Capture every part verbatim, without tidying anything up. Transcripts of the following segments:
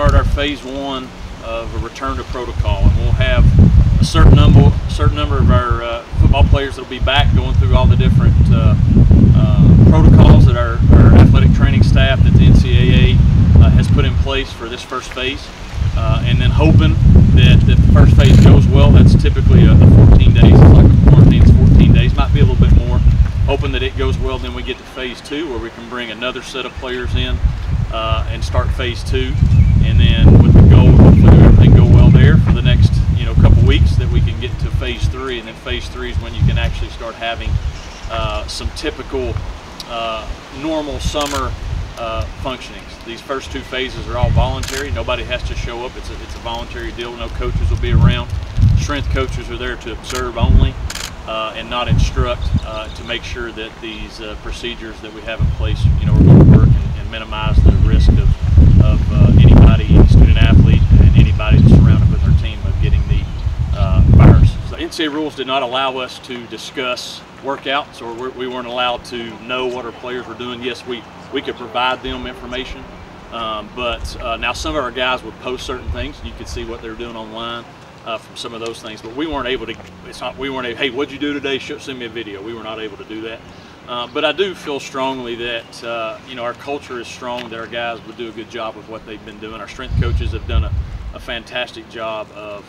start our phase one of a return to protocol, and we'll have a certain number, certain number of our uh, football players that'll be back going through all the different uh, uh, protocols that our, our athletic training staff that the N C double A uh, has put in place for this first phase, uh, and then hoping that if the first phase goes well, that's typically a, a fourteen days, it's like a quarantine, it's fourteen days, might be a little bit more. Hoping that it goes well, then we get to phase two where we can bring another set of players in uh, and start phase two, and then with the goal, hopefully everything go well there for the next you know couple weeks, that we can get to phase three, and then phase three is when you can actually start having uh, some typical uh, normal summer uh, functionings. These first two phases are all voluntary. Nobody has to show up. It's a, it's a voluntary deal. No coaches will be around. Strength coaches are there to observe only. Uh, and not instruct uh, to make sure that these uh, procedures that we have in place, you know, are going to work and, and minimize the risk of, of uh, anybody, any student athlete, and anybody surrounded with their team of getting the uh, virus. So the N C double A rules did not allow us to discuss workouts, or we weren't allowed to know what our players were doing. Yes, we we could provide them information, um, but uh, now some of our guys would post certain things, and you could see what they're doing online. Uh, from some of those things, but we weren't able to, it's not, we weren't able, hey, what'd you do today? Send me a video. We were not able to do that. Uh, but I do feel strongly that, uh, you know, our culture is strong, that our guys would do a good job with what they've been doing. Our strength coaches have done a, a fantastic job of,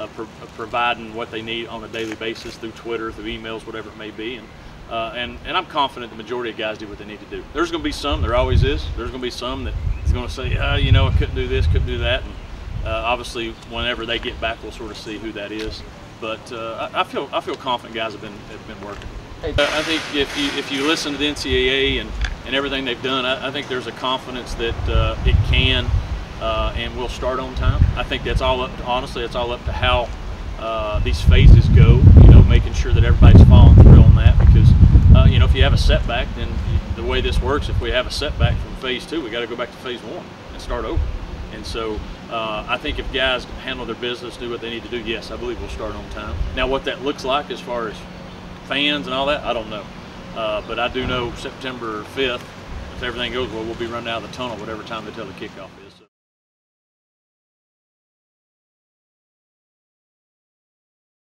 of, pro of providing what they need on a daily basis through Twitter, through emails, whatever it may be. And, uh, and, and I'm confident the majority of guys do what they need to do. There's going to be some, there always is, there's going to be some that is going to say, uh, you know, I couldn't do this, couldn't do that. And, Uh, obviously, whenever they get back, we'll sort of see who that is. But uh, I, I feel I feel confident guys have been have been working. I think if you if you listen to the N C double A and and everything they've done, I, I think there's a confidence that uh, it can uh, and will start on time. I think that's all up to, honestly, it's all up to how uh, these phases go. You know, making sure that everybody's following through on that, because uh, you know, if you have a setback, then the way this works, if we have a setback from phase two, we got to go back to phase one and start over. And so uh, I think if guys handle their business, do what they need to do, yes, I believe we'll start on time. Now, what that looks like as far as fans and all that, I don't know. Uh, but I do know September fifth, if everything goes well, we'll be running out of the tunnel whatever time they tell the kickoff is.